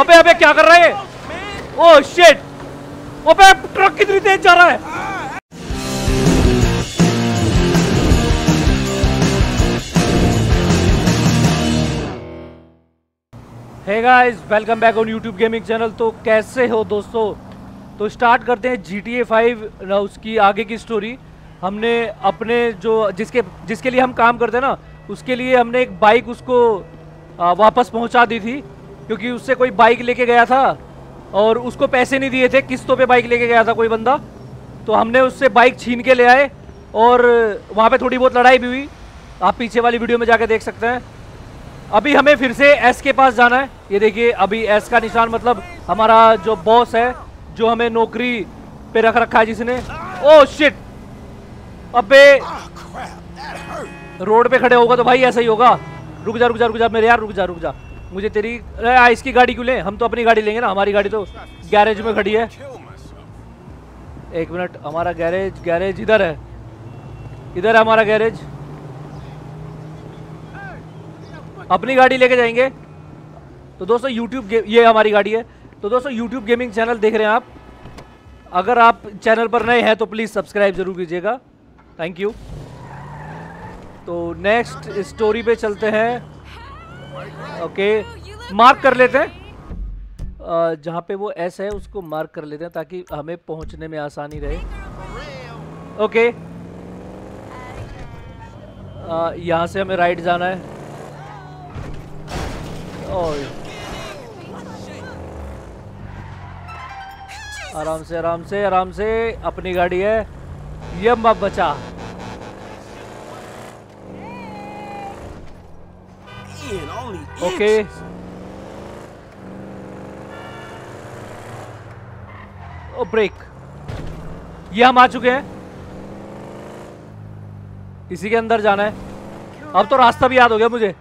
अबे अबे क्या कर रहा है? Oh shit! अबे ट्रक कितनी तेज जा रहा है। Hey guys welcome back on YouTube gaming channel. तो कैसे हो दोस्तों? तो स्टार्ट करते हैं GTA 5 ना, उसकी आगे की स्टोरी। हमने अपने जो जिसके लिए हम काम करते हैं ना, उसके लिए हमने एक बाइक उसको वापस पहुंचा दी थी, क्योंकि उससे कोई बाइक लेके गया था और उसको पैसे नहीं दिए थे। किस्तों पे बाइक लेके गया था कोई बंदा, तो हमने उससे बाइक छीन के ले आए और वहाँ पर थोड़ी बहुत लड़ाई भी हुई। आप पीछे वाली वीडियो में जाके देख सकते हैं। अभी हमें फिर से एस के पास जाना है। ये देखिए अभी एस का निशान, मतलब हमारा जो बॉस है, जो हमें नौकरी पे रख रखा है जिसने। Oh shit! अबे रोड पे खड़े होगा तो भाई ऐसा ही होगा। रुक जा रुक जा रुक जा मेरे यार, रुक जा रुक जा। मुझे तेरी इसकी गाड़ी क्यों ले, हम तो अपनी गाड़ी लेंगे ना। हमारी गाड़ी तो गैरेज में खड़ी है। एक मिनट, हमारा गैरेज इधर है, इधर है हमारा गैरेज। अपनी गाड़ी लेके जाएंगे। तो दोस्तों ये हमारी गाड़ी है। तो दोस्तों YouTube गेमिंग चैनल देख रहे हैं आप, अगर आप चैनल पर नए हैं तो प्लीज़ सब्सक्राइब ज़रूर कीजिएगा, थैंक यू। तो नेक्स्ट स्टोरी पे चलते हैं। ओके मार्क कर लेते हैं, जहाँ पे वो S है उसको मार्क कर लेते हैं ताकि हमें पहुँचने में आसानी रहे। ओके यहाँ से हमें राइट जाना है। आराम से आराम से आराम से, अपनी गाड़ी है। ये मत बचा। Okay oh break. ये हम आ चुके हैं, इसी के अंदर जाना है। अब तो रास्ता भी याद हो गया मुझे।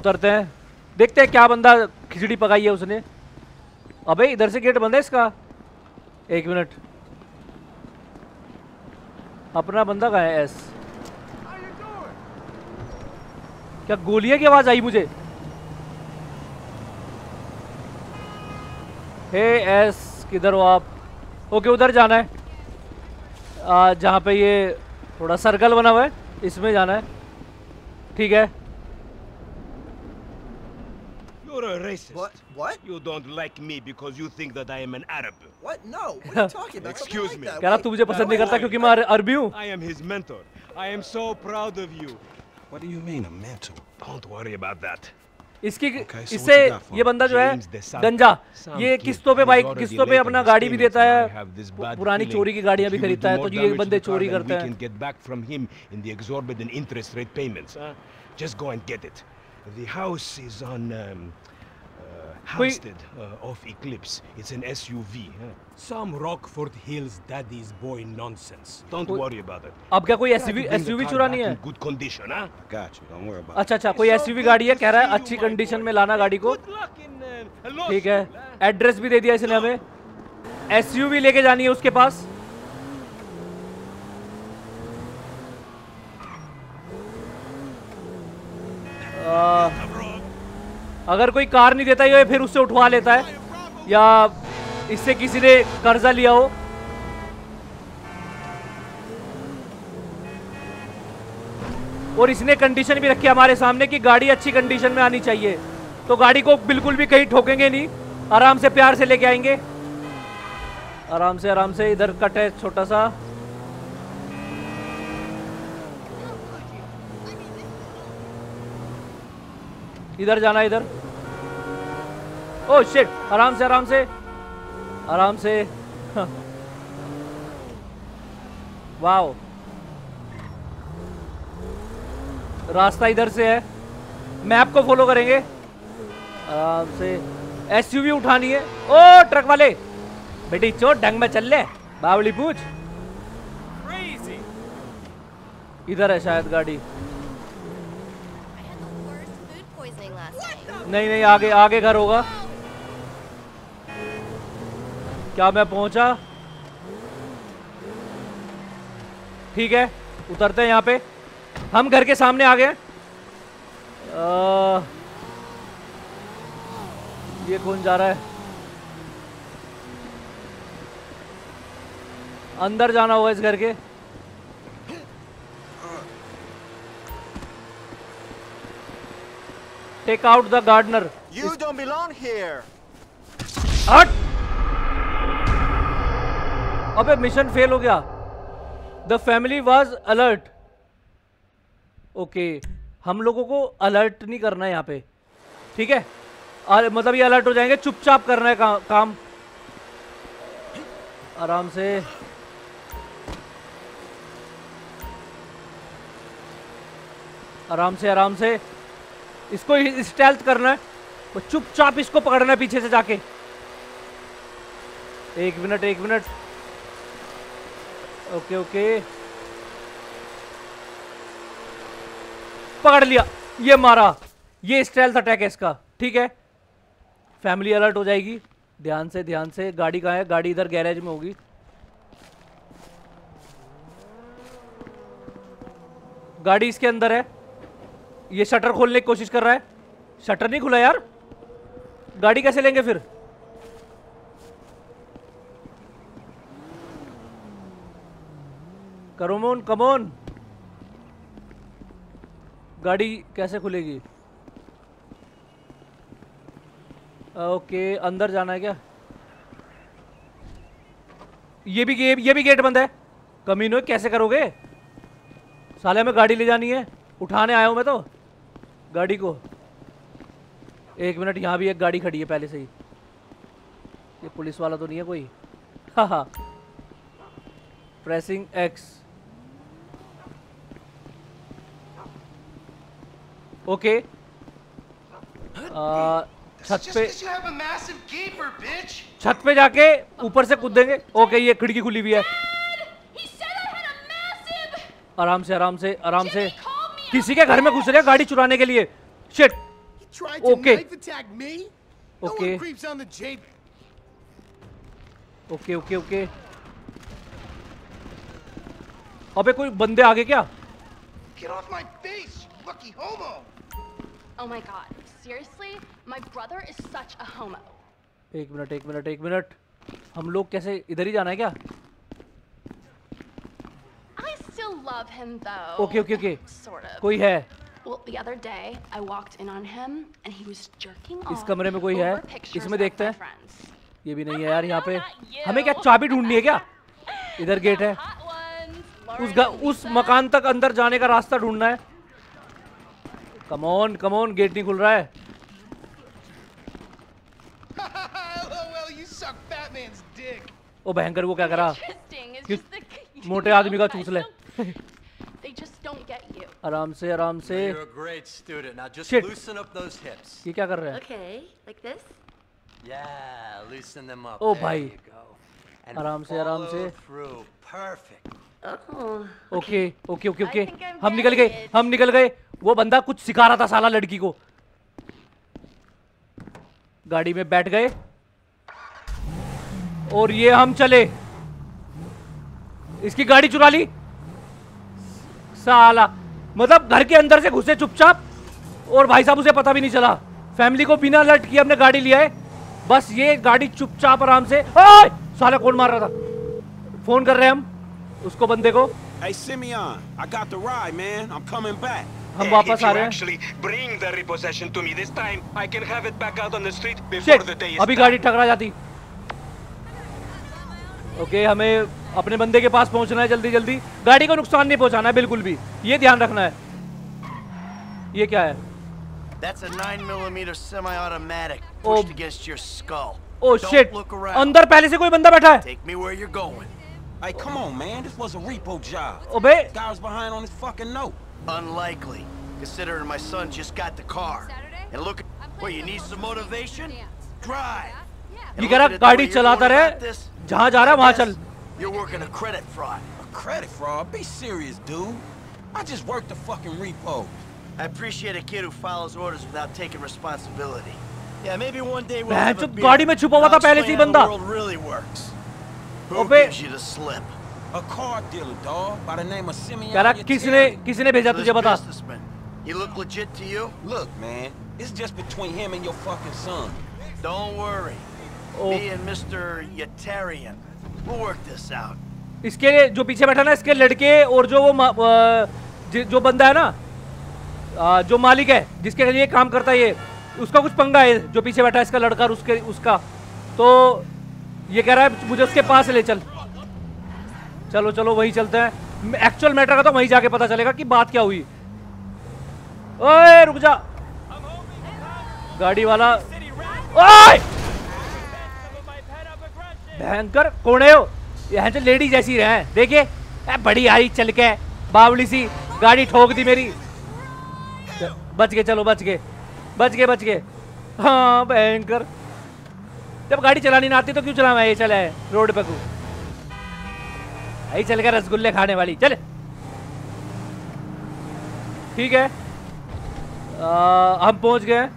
उतरते हैं, देखते हैं क्या बंदा खिचड़ी पकाई है उसने। अबे इधर से गेट बंद है इसका। एक मिनट, अपना बंदा कहाँ है? एस। क्या गोलियां की आवाज आई मुझे? हे एस किधर हो आप? ओके उधर जाना है, जहाँ पे ये थोड़ा सर्कल बना हुआ है, इसमें जाना है। ठीक है। You're a racist. What? You don't like me because you think that I am an Arab. What? No. What are you talking about? Excuse me. कह रहा तू मुझे पसंद नहीं करता क्योंकि मैं अरबी हूँ। I am his mentor. I am so proud of you. What do you mean a mentor? Don't worry about that. इसकी इससे ये बंदा जो है गंजा, ये किस्तों पे अपना गाड़ी भी देता है, पुरानी चोरी की गाड़ियां भी खरीदता है। तो ये बंदे चोरी करते हैं। The house is on Hampstead off Eclipse. It's an SUV. Some Rockford Hills daddy's boy nonsense. Don't worry about it. अब क्या कोई SUV चुरा नहीं है? Good condition, हाँ? Got you. Don't worry about it. अच्छा, कोई SUV गाड़ी है, कह रहा है अच्छी कंडीशन में लाना गाड़ी को। ठीक है, एड्रेस भी दे दिया इसने हमें। SUV लेके जानी है उसके पास। अगर कोई कार नहीं देता ये फिर उससे उठवा लेता है, या इससे किसी ने कर्जा लिया हो। और इसने कंडीशन भी रखी हमारे सामने कि गाड़ी अच्छी कंडीशन में आनी चाहिए, तो गाड़ी को बिल्कुल भी कहीं ठोकेंगे नहीं, आराम से प्यार से लेके आएंगे। आराम से इधर कट है छोटा सा। इधर जाना, इधर। Oh shit! आराम से आराम से आराम से। वाओ, रास्ता इधर से है। मैप को फॉलो करेंगे आराम से। एसयूवी उठानी है। ओ ट्रक वाले, बेटी चोट ढंग में चल ले, बावली पूछ। इधर है शायद गाड़ी। नहीं नहीं, आगे आगे घर होगा। क्या मैं पहुंचा? ठीक है, उतरते हैं। यहाँ पे हम घर के सामने आ गए। ये कौन जा रहा है? अंदर जाना होगा इस घर के। Take out the gardener. You don't belong here. हट। अबे मिशन फेल हो गया। The family was alert. Okay, हम लोगों को अलर्ट नहीं करना है यहाँ पे, ठीक है? मतलब ये अलर्ट हो जाएंगे, चुपचाप करना है काम। आराम से। आराम से, आराम से। इसको स्टेल्थ करना है और चुपचाप इसको पकड़ना है पीछे से जाके। एक मिनट, एक मिनट। ओके ओके, पकड़ लिया। ये मारा। ये स्टेल्थ अटैक है इसका, ठीक है? फैमिली अलर्ट हो जाएगी। ध्यान से, ध्यान से। गाड़ी कहाँ है? गाड़ी इधर गैरेज में होगी। गाड़ी इसके अंदर है। ये शटर खोलने की कोशिश कर रहा है। शटर नहीं खुला यार। गाड़ी कैसे लेंगे फिर? Come on, come on. गाड़ी कैसे खुलेगी? ओके, अंदर जाना है क्या? ये भी गेट बंद है। कमीनो, कैसे करोगे साले? हमें गाड़ी ले जानी है, उठाने आया हूं मैं तो गाड़ी को। एक मिनट, यहाँ भी एक गाड़ी खड़ी है पहले से ही। ये पुलिस वाला तो नहीं है कोई? हाहा। Pressing x. ओके, छत पे जाके ऊपर से कूद देंगे। ओके, ये खिड़की खुली हुई है। आराम से, आराम से, आराम से। किसी के घर में घुस रहे गाड़ी चुराने के लिए। Shit. Okay okay okay okay okay. अबे कोई बंदे आगे क्या? एक मिनट, एक मिनट, एक मिनट। हम लोग कैसे? इधर ही जाना है क्या? ओके ओके ओके, कोई है। इस कमरे में कोई है? इसमें देखते हैं। ये भी नहीं है यार। यहाँ पे हमें क्या, चाबी ढूंढनी है क्या? इधर गेट है। उस मकान तक अंदर जाने का रास्ता ढूंढना है। Come on, come on. Gate नहीं खुल रहा है। ओ भयंकर, वो क्या करा? मोटे आदमी का चूस ले। आराम से, आराम से। ये क्या कर रहा है? ओ भाई, आराम से, आराम से। ओके ओके ओके ओके, हम निकल गए, हम निकल गए। वो बंदा कुछ सिखा रहा था साला लड़की को। गाड़ी में बैठ गए और ये हम चले। इसकी गाड़ी चुरा ली साला। मतलब घर के अंदर से घुसे चुपचाप, और भाई साहब उसे पता भी नहीं चला। फैमिली को बिना अलर्ट किए हमने गाड़ी लिया है। बस ये गाड़ी चुपचाप आराम से। ओए साला, कौन मार रहा था? फोन कर रहे हैं हम उसको, बंदे को। Hey Simeon, I got the ride, man. I'm coming back. हम वापस आ रहे हैं। Actually, bring the repossession to me this time. I can have it back out on the street before the day is. अभी गाड़ी टकरा जाती। Okay, हमें अपने बंदे के पास पहुंचना है जल्दी जल्दी। गाड़ी को नुकसान नहीं पहुंचाना है बिल्कुल भी, ये ध्यान रखना है। ये क्या है? That's a 9mm semi-automatic pushed against your skull. Oh shit! अंदर पहले से कोई बंदा बैठा है। Take me where you're going. Hey, come on, man. This was a repo job. Oh, babe. This guy was behind on his fucking note. Unlikely, considering my son just got the car. And look, well, you need some motivation. Drive. ये कह रहा गाड़ी चलाता रहे, जहाँ जा रहा है वहाँ चल। You're working a credit fraud. A credit fraud? Be serious, dude. I just worked the fucking repo. I appreciate a kid who follows orders without taking responsibility. Yeah, maybe one day we'll have a beer. गाड़ी में छुपा हुआ था पहले से ही बंदा। The world really works. Who gives you the slip? A car dealer, dog, by the name of Simeon. कह रहा किसने भेजा तुझे बता? You look legit to you? Look, man, it's just between him and your fucking son. Don't worry. Oh. Me and Mr. Yatarian, we'll work this out. इसके जो पीछे बैठा ना इसके लड़के और जो वो जो बंदा है ना जो मालिक है जिसके लिए काम करता है ये उसका कुछ पंगा है जो पीछे बैठा है इसका लड़का और उसका तो ये कह रहा है मुझे उसके पास ले चल। चलो चलो वही चलते हैं, एक्चुअल मैटर का तो वहीं जाके पता चलेगा कि बात क्या हुई। ओए रुक जा गाड़ी वाला, ओए भयंकर कौन है हो? यहाँ से लेडी जैसी रहे देखिए, बड़ी आई चल के बावली सी गाड़ी ठोक दी मेरी। बच गए, चलो बच गए बच गए बच गए। हाँ भयंकर, जब गाड़ी चलानी ना आती तो क्यों चला मैं ये चला है रोड पे को आई चल के रसगुल्ले खाने वाली। चल ठीक है हम पहुंच गए,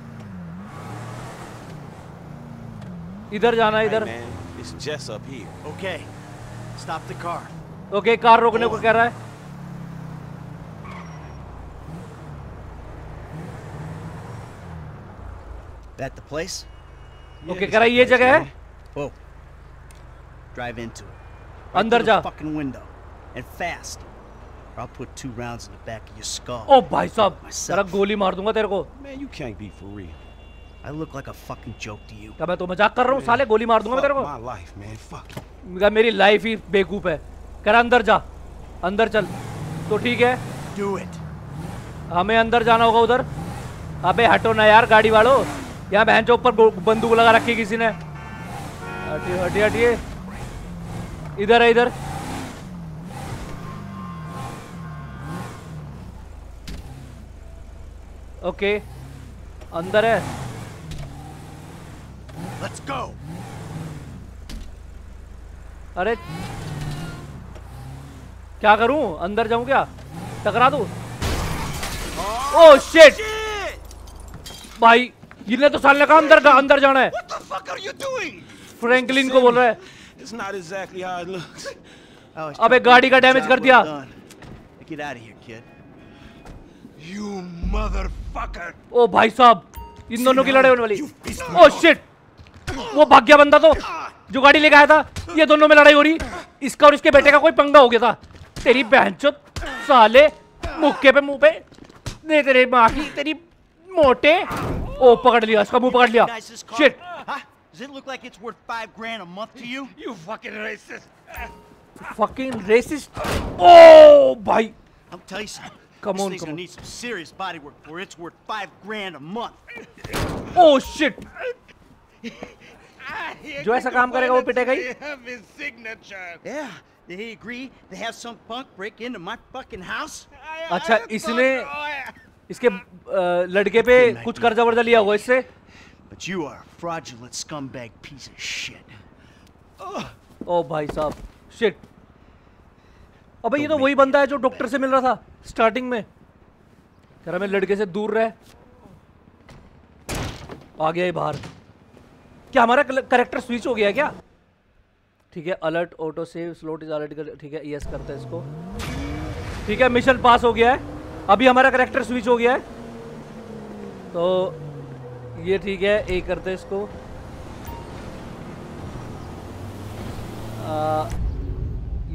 इधर जाना इधर। ओके कार रोकने को कह रहा है। ओके कह रहा है ये जगह है। Oh. Drive into it. अंदर जा। ओ भाई साहब तेरा गोली मार दूंगा तेरे को। क्या मैं तो मजाक कर रहा हूँ साले, गोली मार दूंगा तेरे को। मेरी लाइफ ही बेवकूफ है। कह रहा अंदर जा अंदर चल, तो ठीक है हमें अंदर जाना होगा उधर। अबे हटो ना यार गाड़ी वालों, यहाँ बहन चौक पर बंदूक लगा रखी किसी ने। हटिए हटिए हटिए, इधर है इधर। ओके अंदर है। Let's go. अरे क्या करूं, अंदर जाऊं क्या, टकरा दूं? ओह शिट भाई, इन्हें तो साले का अंदर जाना है। फ्रैंकलिन को बोल रहा है। It's not exactly how it looks. अबे गाड़ी का डैमेज कर दिया। Get out of here, kid. You motherfucker. ओ भाई साहब, इन दोनों की लड़ाई होने वाली। Oh shit. वो भाग गया बंदा तो जो गाड़ी लेके आया था। ये दोनों में लड़ाई हो रही, इसका और इसके बेटे का कोई पंगा हो गया था। तेरी बहनचोद साले, मुक्के पे मुंह पे दे तेरे माँ की तेरी मोटे। ओ पकड़ लिया, इसका मुंह पकड़ लिया। Shit. Does it look like it's worth $5,000 a month to you? You fucking racist! Fucking racist! Oh, boy! I'm telling you something. Come on, come on. This thing's gonna need some serious body work for it's worth $5,000 a month. Oh shit! जो ऐसा काम करेगा वो पिटेगा ही. Yeah. Did he agree to have some punk break into my fucking house? अच्छा इसने इसके लड़के पे कुछ कर्जा वर्जा लिया हुआ इससे? But you are a fraudulent scumbag piece of shit. Oh bhai sahab, shit. अबे ये तो वही बंदा है जो डॉक्टर से मिल रहा था स्टार्टिंग में। कह रहा मैं लड़के से दूर रहे। आ गया ये बाहर। क्या हमारा करेक्टर स्विच हो गया क्या? ठीक है alert auto save slot is already, ठीक है यस करते हैं इसको। ठीक है मिशन पास हो गया है, अभी हमारा करेक्टर स्विच हो गया है तो ये ठीक है। ए करते हैं इसको,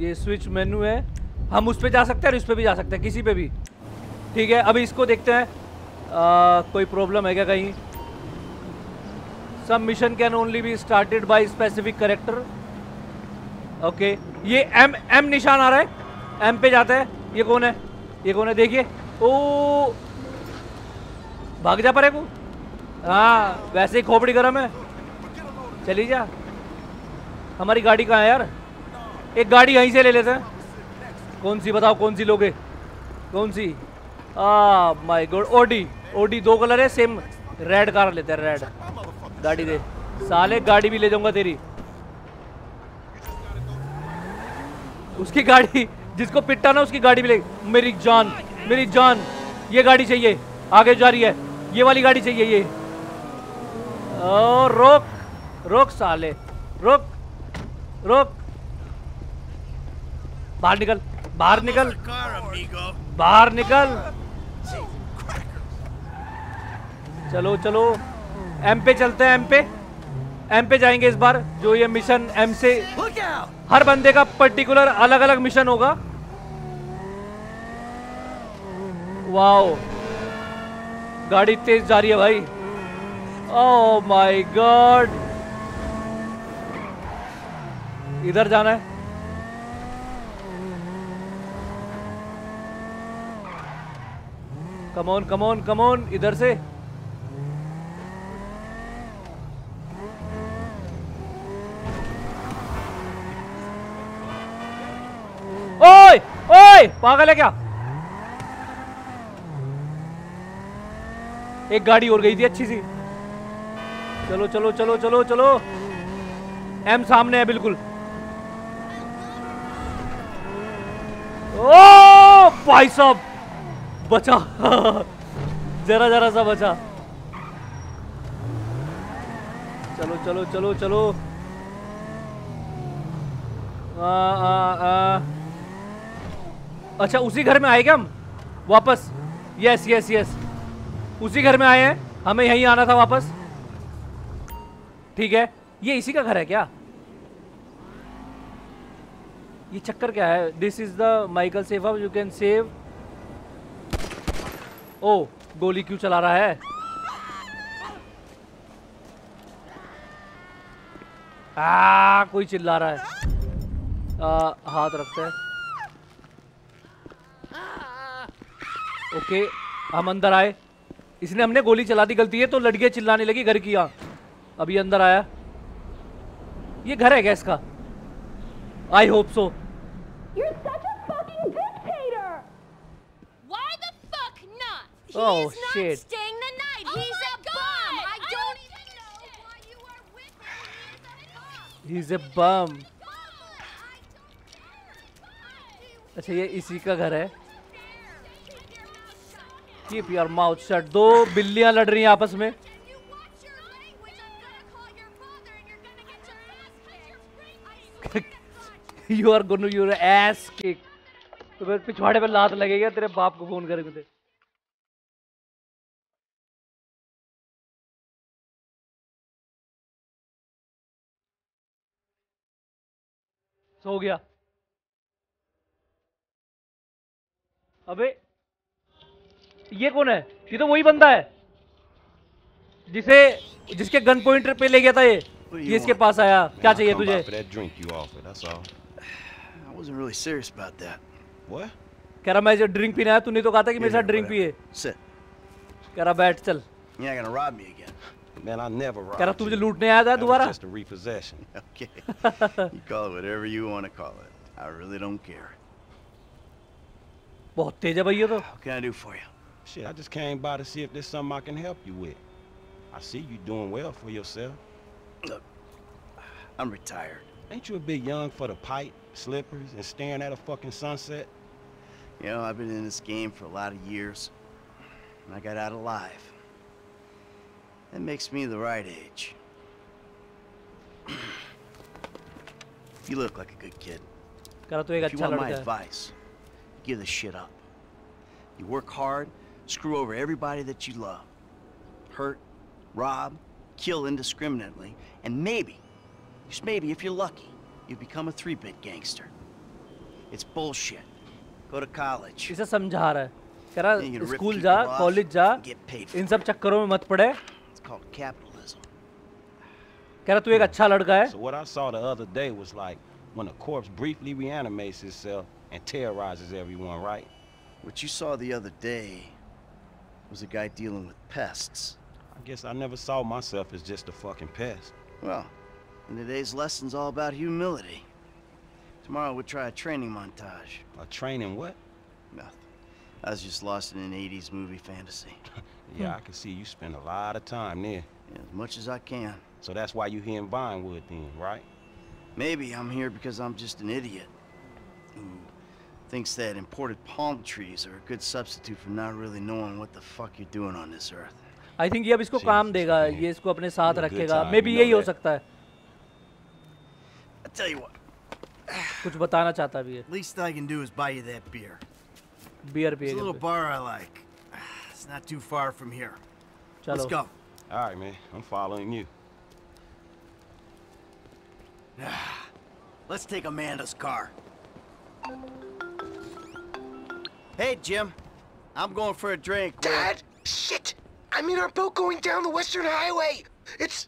ये स्विच मेनू है, हम उस पे जा सकते हैं और इस पे भी जा सकते हैं, किसी पे भी। ठीक है अभी इसको देखते हैं कोई प्रॉब्लम है क्या कहीं। सब mission can only be started by specific character. Okay ये एम एम निशान आ रहा है, एम पे जाता है। ये कौन है, ये कौन है देखिए। ओ भाग जा परे को, हाँ वैसे ही खोपड़ी गरम है। चली जा, हमारी गाड़ी कहाँ है यार? एक गाड़ी यहीं से ले लेते हैं। कौन सी बताओ, कौन सी लोगे, कौन सी? Oh my god, Audi Audi, दो कलर है सेम, रेड कार लेते हैं। रेड गाड़ी दे साले, गाड़ी भी ले जाऊंगा तेरी। उसकी गाड़ी जिसको पिट्टा ना उसकी गाड़ी भी ले। मेरी जान मेरी जान, ये गाड़ी चाहिए, आगे जा रही है ये वाली गाड़ी चाहिए। ये ओ, रोक रोक साले, रोक रोक, बाहर निकल बाहर निकल बाहर निकल। चलो चलो एम पे चलते हैं, एम पे एम पे जाएंगे इस बार, जो ये मिशन एम से, हर बंदे का पर्टिकुलर अलग अलग मिशन होगा। वाओ गाड़ी तेज जा रही है भाई, ओह माय गॉड। इधर जाना है, come on come on come on, इधर से। ओए ओए पागल है क्या। एक गाड़ी और गई थी अच्छी सी। चलो चलो चलो चलो चलो, एम सामने है बिल्कुल। ओ भाई साहब बचा जरा जरा सा बचा। चलो चलो चलो चलो, आ, आ, आ। अच्छा उसी घर में आए क्या हम वापस? यस यस यस, उसी घर में आए हैं, हमें यहीं आना था वापस। ठीक है, ये इसी का घर है क्या? ये चक्कर क्या है? This is the Michael safe house, you can save. ओ गोली क्यों चला रहा है? आ कोई चिल्ला रहा है। हाथ रखते हैं। ओके हम अंदर आए, इसने हमने गोली चला दी गलती है, तो लड़कियां चिल्लाने लगी घर की। यहाँ अभी अंदर आया, ये घर है क्या इसका? I hope so. अच्छा ये इसी का घर है। Keep your mouth shut. दो बिल्लियां लड़ रही हैं आपस में। You are gonna your ass kick. तो पिछवाड़े पे लात लगेगा, तेरे बाप को फोन करेंगे। सो गया। अबे ये कौन है? ये तो वही बंदा है जिसे जिसके गन पॉइंट पे ले गया था। ये इसके पास आया। क्या चाहिए तुझे? कह रहा मैं जो ड्रिंक पीने आया, तूने तो कहा था कि मेरे साथ ड्रिंक पिए। कह रहा बैठ चल। कह रहा तू मुझे लूटने आया था दोबारा। बहुत तेज है भाई ये तो। Shit, I just came by to see if there's something I can help you with. I see you doing well for yourself. Look, I'm retired. Ain't you a bit young for the pipe, slippers, and staring at a fucking sunset? You know, I've been in this game for a lot of years, and I got out alive. That makes me the right age. You look like a good kid. If you want my advice, give this shit up. You work hard. Screw over everybody that you love, hurt, rob, kill indiscriminately, and maybe, just maybe if you're lucky, you become a three-bit gangster. It's bullshit. Go to college. इसे समझा रहा है, कह रहा है school जा, college जा, इन सब चक्करों में मत पड़े। It's called capitalism. कह रहा तू एक अच्छा लड़का है। So what I saw the other day was like when a corpse briefly reanimates itself and terrorizes everyone, right? What you saw the other day was a guy dealing with pests. I guess I never saw myself as just a fucking pest. Well, and today's lesson's all about humility. Tomorrow we'll try a training montage. A training what? Nothing. I was just lost in an 80s movie fantasy. Yeah, I can see you spend a lot of time there. Yeah, as much as I can. So that's why you're here in Vinewood then, right? Maybe I'm here because I'm just an idiot. Ooh. Thinks that imported palm trees are a good substitute for not really knowing what the fuck you're doing on this earth. I think ये अब इसको काम देगा, ये इसको अपने साथ रखेगा। Maybe यही हो सकता है। I tell you what, कुछ बताना चाहता भी है। Least I can do is buy you that beer. Beer पिएगा। There's a little bar I like. It's not too far from here. Let's go. All right, man. I'm following you. Let's take Amanda's car. Hey, Jim. I'm going for a drink. Dad? Shit! I'm in our boat going down the Western Highway! It's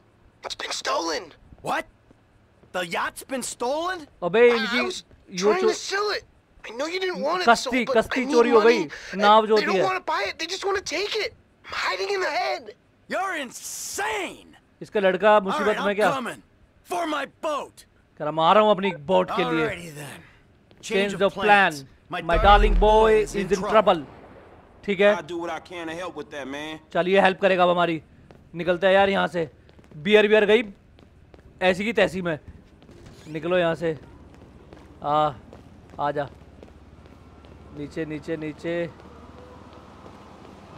been stolen! What? The yacht's been stolen? I was trying to sell it! I know you didn't want it, so, but I need money! They don't want to buy it, they just want to take it! I'm hiding in the head! You're insane! Alright, I'm coming! For my boat! Alrighty then. Change the plans. My darling boy is in trouble. ठीक है, चलिए help करेगा अब हमारी। निकलते हैं यार यहाँ से। बियर बियर गई ऐसी की तैसी में। निकलो यहाँ से। आ जा नीचे नीचे नीचे।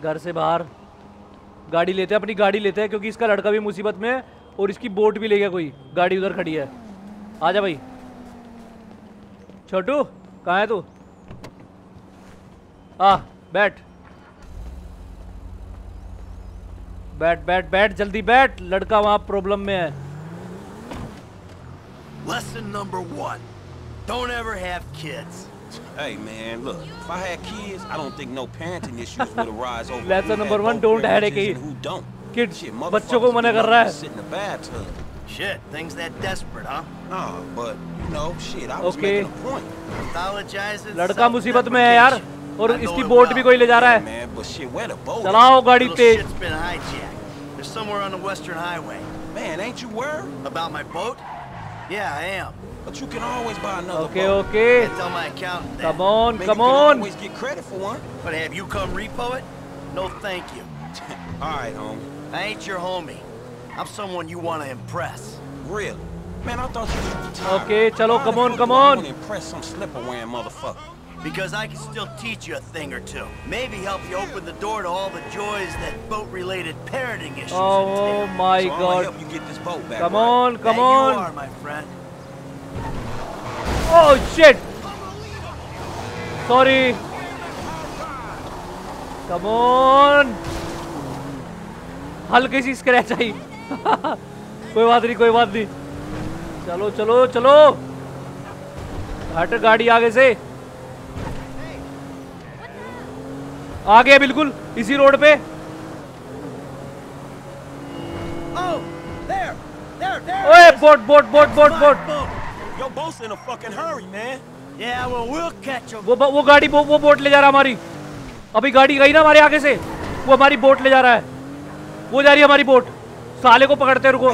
घर से बाहर गाड़ी लेते हैं, अपनी गाड़ी लेते हैं क्योंकि इसका लड़का भी मुसीबत में है और इसकी बोट भी ले गया कोई। गाड़ी उधर खड़ी है। आ जा भाई। छोटू कहाँ है तू? आ बैठ बैठ बैठ बैठ जल्दी बैठ। लड़का वहां प्रॉब्लम में है। Lesson number 1. Don't ever have kids. Hey man, look. If I had kids, I don't think no parenting issues would arise over. Lesson number 1. Don't have kids. Kids बच्चों को मना कर रहा है। Shit, things that desperate, huh? No, but you know, shit, I was making a point. Pathologizes. लड़का मुसीबत में है यार और इसकी बोट भी कोई ले जा रहा है। चलाओ गाड़ी तेज। Okay okay. Come on come on. Okay चलो come on come on. Because I can still teach you a thing or two. Maybe help you open the door to all the joys that boat-related parenting issues. Oh my God! So help you get this boat back. Come on, come on! You are my friend. Oh shit! Sorry. Come on. हल्की सी scratch आई। कोई बात नहीं, कोई बात नहीं। चलो चलो चलो। हट गाड़ी आगे से। आगे बिल्कुल इसी रोड पे। ओए boat boat boat boat boat. वो गाड़ी वो बोट ले जा रहा है हमारी। अभी गाड़ी गई ना हमारे आगे से, वो हमारी बोट ले जा रहा है। वो जा रही है हमारी बोट। साले को पकड़ते रुको।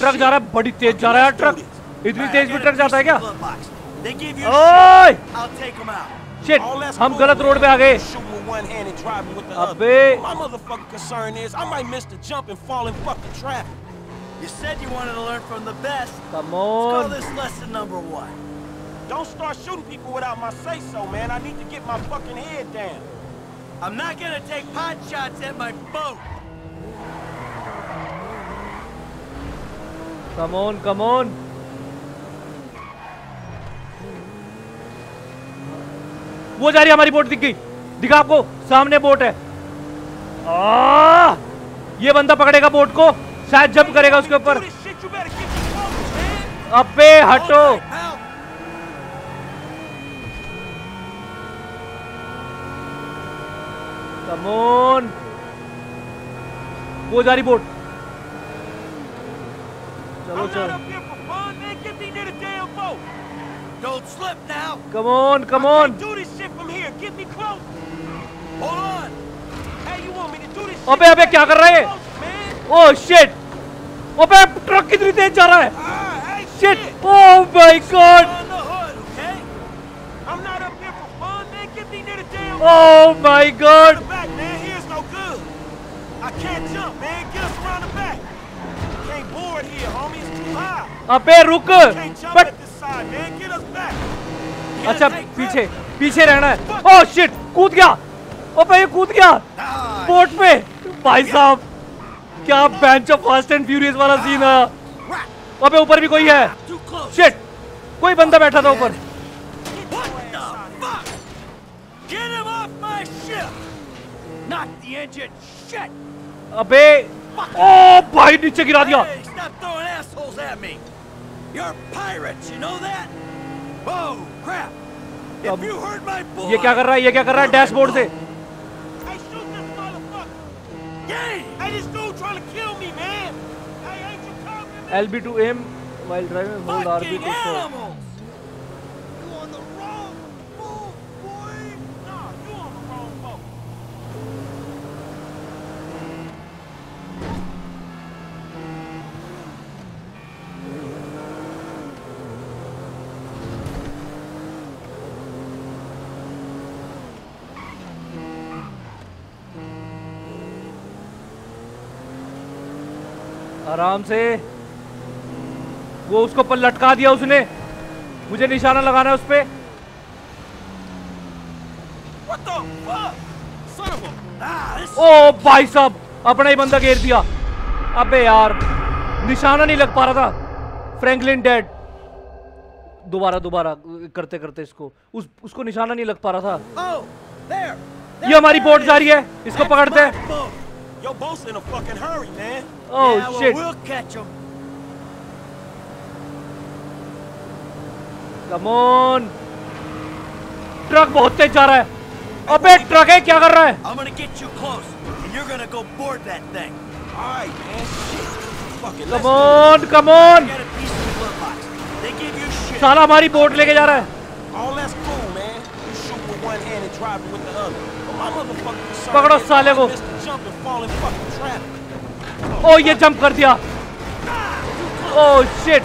ट्रक जा रहा है, बड़ी तेज जा रहा है ट्रक। इतनी तेज भी ट्रक जाता है क्या? ओए शिट, हम गलत रोड पे आ गए। अबे come on. Come on come on. वो जा रही है हमारी बोट। दिख गई, दिखा आपको सामने बोट है। ये बंदा पकड़ेगा बोट को, शायद जंप करेगा उसके ऊपर। अबे हटो। Come on. वो जा रही बोट। चलो चलो। Don't slip now. Come on, come on. Do this shit from here. Get me close. Hold on. Hey, you want me to do this? अबे अबे क्या कर रहा है? Oh shit. अबे ट्रक कितनी तेज जा रहा है? Shit. Oh my God. I'm not up here for fun. Man, get me near the damn. Oh my God. Man, here's no good. I can't jump, man. Get us around the back. Can't board here, homies. Too high. अबे रुक. But अच्छा पीछे पीछे रहना है। Oh shit, कूद गया। ओपे ये कूद गया बोट पे। भाई साहब क्या bench of fast and furious वाला सीन है। अबे ऊपर भी कोई है। शिट, कोई बंदा बैठा था ऊपर। अबे Oh, भाई नीचे गिरा दिया। Stop throwing assholes at me. You're pirates, you know that? Whoa, crap. If you heard my boy. ये क्या कर रहा है? ये क्या कर रहा है डैशबोर्ड से? I shoot this motherfucker. Yeah, I just dude trying to kill me, man. I ain't you talking. LB to aim while driving, hold RB to fire. आराम से वो उसको पर लटका दिया उसने, मुझे निशाना लगाना है उस पे। ओ भाई साहब अपना ही बंदा घेर दिया। अबे यार निशाना नहीं लग पा रहा था। Franklin dead. दोबारा करते करते इसको उसको निशाना नहीं लग पा रहा था। oh, there, ये हमारी बोट जा रही है, इसको पकड़ते हैं। Your boat's in a fucking hurry, man. Oh yeah, well, shit. We'll catch him. Come on. Truck बहुत तेज जा रहा है। अबे ट्रक है क्या कर रहा है? I'm gonna get you close and you're gonna go board that thing. All right, man. Fucking come on, come on. They give you shit. साला हमारी बोट लेके जा रहा है। All that's cool, man. You shoot with one hand and drive with the other. पकड़ो साले को। ओ ये जंप कर दिया। Oh shit.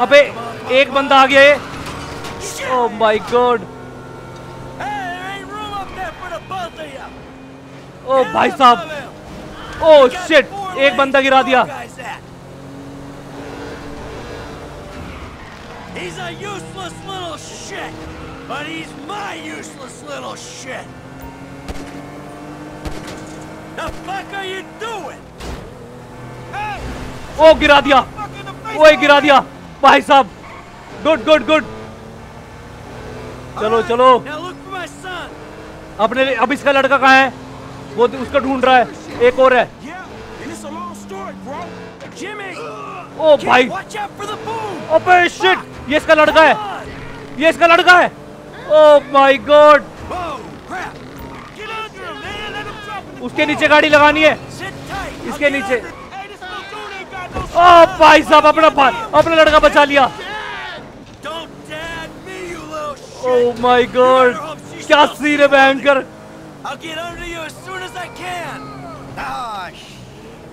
अबे एक बंदा आ गया ये। Oh my God. ओ भाई साहब। ओ शिट एक बंदा गिरा दिया। He's a useless little shit, but he's my useless little shit. The fuck are you doing? Hey! Oh, गिरा दिया। ओए गिरा दिया। भाई साहब। Good. चलो। Now look for my son. अपने अब इसका लड़का कहाँ है? वो उसका ढूंढ रहा है। एक और है। ओ भाई। अबे shit. ये इसका लड़का है। Oh my God. उसके नीचे गाड़ी लगानी है, इसके नीचे। ओह भाई साहब अपना लड़का बचा लिया। ओह माय गॉड क्या सीन है भयंकर।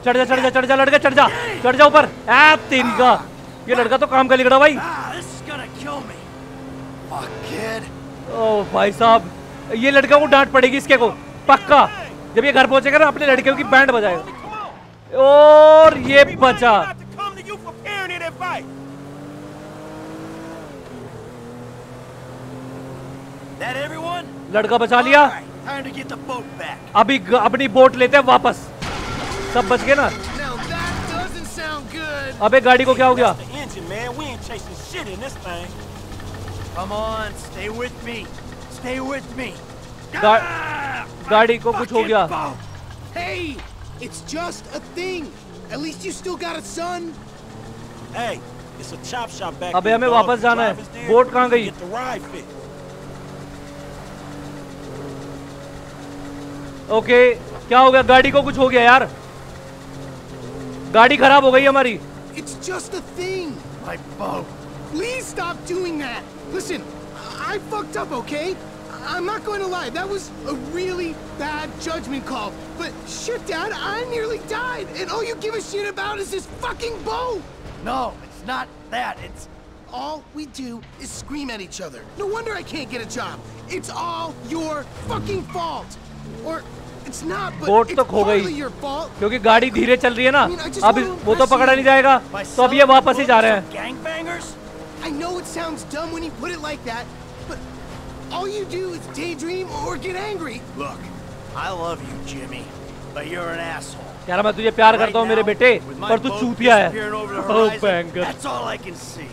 चढ़ जा लड़का, चढ़ जा ऊपर। ऐप तीन का ये लड़का तो काम का लिगड़ा भाई। ओह भाई साहब ये लड़का को डांट पड़ेगी इसके को पक्का। जब ये घर पहुंचेगा ना अपने लड़के की बैंड बजाएगा। और ये बचा। लड़का बचा लिया। अभी अपनी बोट लेते हैं वापस। सब बच गए ना। अबे गाड़ी को क्या हो गया? गाड़ी को कुछ हो गया। Hey, it's just a thing. At least you still got a son. Hey, it's a chop shop back. अबे हमें वापस जाना है। बोट कहाँ गई? ओके क्या हो गया? गाड़ी को कुछ हो गया यार। गाड़ी खराब हो गई हमारी। It's just a thing. My boat. Please stop doing that. Listen, I fucked up, okay? I'm not going to lie. That was a really bad judgment call. But shit, Dad, I nearly died. And all you give a shit about is this fucking boat. No, it's not that. It's all we do is scream at each other. No wonder I can't get a job. It's all your fucking fault. Or it's not, but boat तो खो गई क्योंकि गाड़ी धीरे चल रही है ना। अब वो तो पकड़ा नहीं जाएगा तो अब ये वापस ही जा रहे हैं। I know it sounds dumb when you put it like that, but all you do is daydream or get angry. Look, I love you, Jimmy, but you're an asshole. यार मैं तुझे प्यार करता हूँ मेरे बेटे, पर तू चूतिया है। That's all I can see.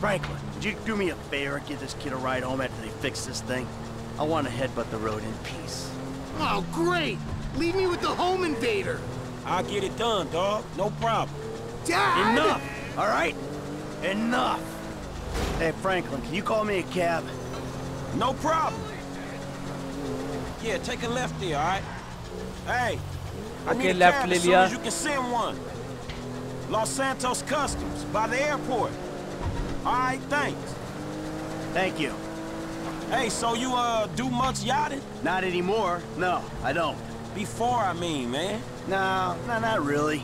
Franklin, would you do me a favor and give this kid a ride home after they fix this thing? I want to headbutt the road in peace. Oh, great! Leave me with the home invader! I'll get it done, dog. No problem. Dad! Enough! All right? Enough! Hey, Franklin, can you call me a cab? No problem. Yeah, take a left there, all right? Hey, I need a cab as soon as you can send one. Los Santos Customs, by the airport. All right, thanks. Thank you. Hey, so you, do much yachting? Not anymore. No, I don't. Before, I mean, man. No, not really.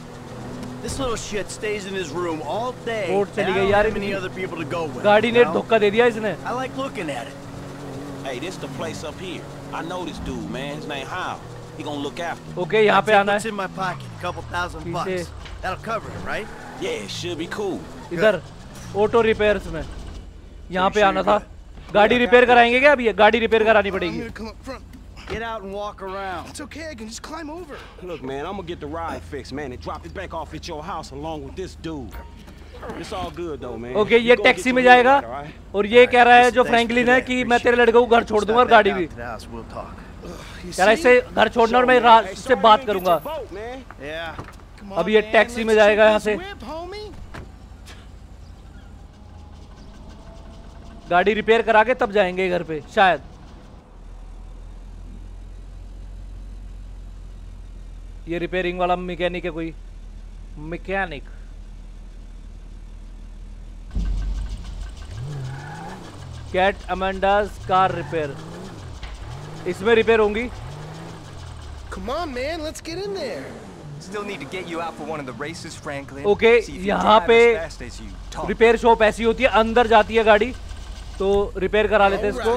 This little shit stays in his room all day. I like looking at it. Hey, this the place up here. I know this dude, man. His name Hal. He gonna look after me. Okay, what's in my pocket? A couple $1,000 bucks. That'll cover it, right? Yeah, it should be cool. इधर auto repairs में यहाँ पे आना था. गाड़ी repair कराएंगे क्या? अभी गाड़ी रिपेयर करानी पड़ेगी. Get out and walk around. It's okay, I can just climb over. Look, man, I'm gonna get the ride fixed, man, and drop it back off at your house along with this dude. It's all good though, man. Okay, ये taxi में जाएगा और ये कह रहा है जो Franklin है कि मैं तेरे लड़के को घर छोड़ दूंगा और गाड़ी भी. कह रहा है घर छोड़ना और मैं इससे बात करूंगा. अब ये टैक्सी में जाएगा यहाँ से. गाड़ी रिपेयर करा के तब जाएंगे घर पे शायद. ये रिपेयरिंग वाला मैकेनिक है कोई. मैकेनिक कैट अमेंडाज कार रिपेयर. इसमें रिपेयर होंगी. Come on, man, let's get in there. Still need to get you out for one of the races, Franklin. Okay, यहाँ पे रिपेयर शॉप ऐसी होती है, अंदर जाती है गाड़ी तो रिपेयर करा लेते हैं इसको.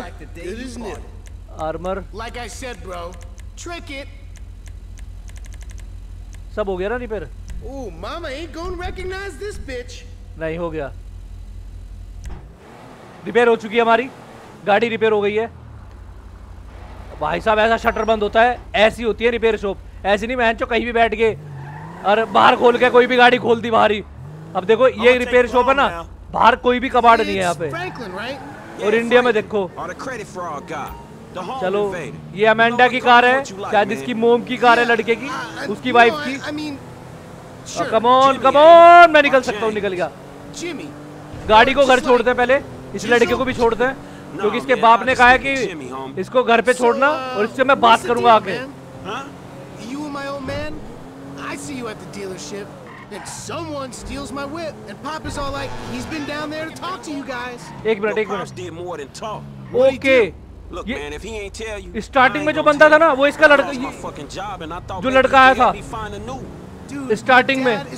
आर्मर सब हो गया ना रिपेयर. नहीं हो गया. रिपेयर हो चुकी है हमारी गाड़ी. रिपेयर हो गई है भाई साहब. ऐसा शटर बंद होता है. ऐसी होती है रिपेयर शॉप. ऐसी नहीं बहन जो कहीं भी बैठ गए और बाहर खोल के कोई भी गाड़ी खोल दी बाहर ही. अब देखो ये रिपेयर शॉप है ना, बाहर कोई भी कबाड़ नहीं है यहाँ पे. और इंडिया में देखो. चलो ये अमेंडा की कार है, शायद इसकी मोम की कार है लड़के की, उसकी वाइफ की. कमोन कमोन, मैं निकल सकता हूँ. निकल गया. गाड़ी को घर छोड़ते हैं पहले. इस लड़के को भी छोड़ते हैं क्योंकि इसके बाप ने कहा है कि इसको घर पे छोड़ना और इससे मैं बात करूंगा आके. And someone steals my whip, and Papa's all like, he's been down there to talk to you guys. Ek minute. Did more than talk. Okay. Look, man, if he ain't tell you. Starting में जो बंदा था ना, वो इसका लड़का, जो लड़का आया था. Starting में,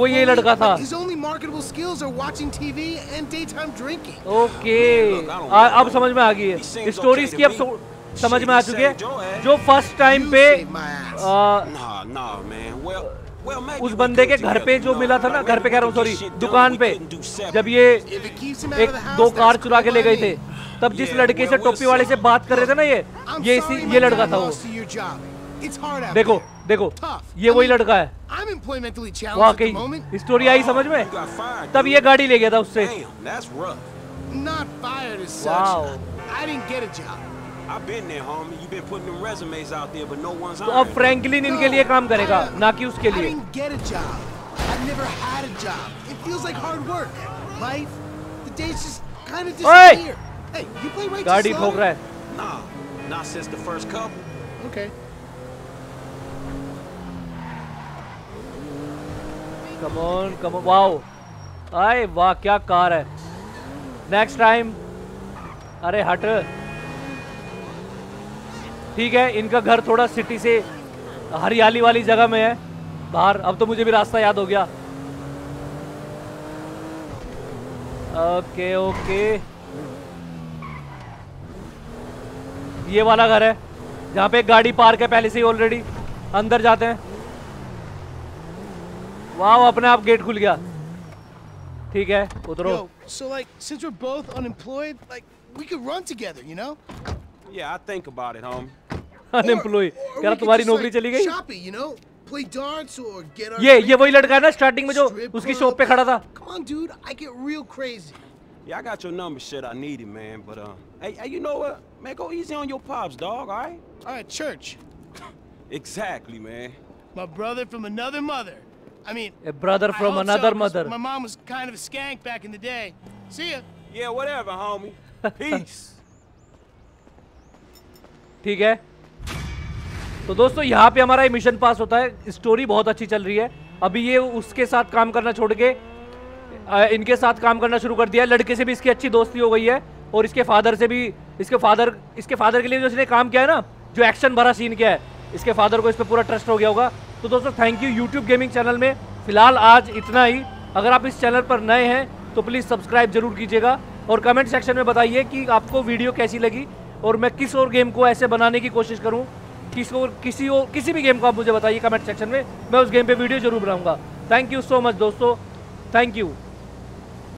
वो ये लड़का था. His only marketable skills are watching TV and daytime drinking. Okay. अब समझ में आ गई है. Stories की अब समझ में आ चुकी है. जो first time पे. उस बंदे के घर पे जो मिला था ना, घर पे कह रहा हूँ, सॉरी, दुकान पे, जब ये एक दो कार चुरा के ले गए थे, तब जिस लड़के से टोपी वाले से बात कर रहे थे ना, ये लड़का था वो. देखो देखो, ये वही लड़का है. वाकई स्टोरी आई समझ में. तब ये गाड़ी ले गया था उससे. तो अब फ्रैंकलिन इनके लिए काम करेगा ना कि उसके लिए. गाड़ी ठोक रहा है. कमोन कमोन, वाओ, आए वाह, क्या कार है. Next time. अरे हट. ठीक है, इनका घर थोड़ा सिटी से हरियाली वाली जगह में है बाहर. अब तो मुझे भी रास्ता याद हो गया. ओके ओके, ये वाला घर है जहाँ पे गाड़ी पार्क है पहले से ही ऑलरेडी. अंदर जाते हैं. वाह, अपने आप गेट खुल गया. ठीक है, उतरो. Yeah, I think about it, homie. Unemployed. क्या तुम्हारी नौकरी चली गई? Shopping, you know, play dance or get our ये वही लड़का है ना स्टार्टिंग में जो उसकी शॉप पे खड़ा था. Come on dude, I get real crazy. Yeah, I got your number, shit. I need it, man. But hey, you know what? Man, go easy on your pops, dog. All right? All right, church. Exactly, man. My brother from another mother. I mean, a brother from another mother. My mom was kind of a skank back in the day. See ya. Yeah, whatever, homie. Peace. ठीक है, तो दोस्तों यहाँ पे हमारा ये mission पास होता है. स्टोरी बहुत अच्छी चल रही है. अभी ये उसके साथ काम करना छोड़ के इनके साथ काम करना शुरू कर दिया. लड़के से भी इसकी अच्छी दोस्ती हो गई है और इसके फादर से भी. इसके फादर के लिए जो इसने काम किया है ना, जो एक्शन भरा सीन किया है, इसके फादर को इस पर पूरा ट्रस्ट हो गया होगा. तो दोस्तों thank you. YouTube gaming channel में फिलहाल आज इतना ही. अगर आप इस चैनल पर नए हैं तो प्लीज़ सब्सक्राइब जरूर कीजिएगा और कमेंट सेक्शन में बताइए कि आपको वीडियो कैसी लगी और मैं किस और गेम को ऐसे बनाने की कोशिश करूं. किसी भी गेम को आप मुझे बताइए कमेंट सेक्शन में, मैं उस गेम पे वीडियो जरूर बनाऊंगा. थैंक यू सो मच दोस्तों, थैंक यू.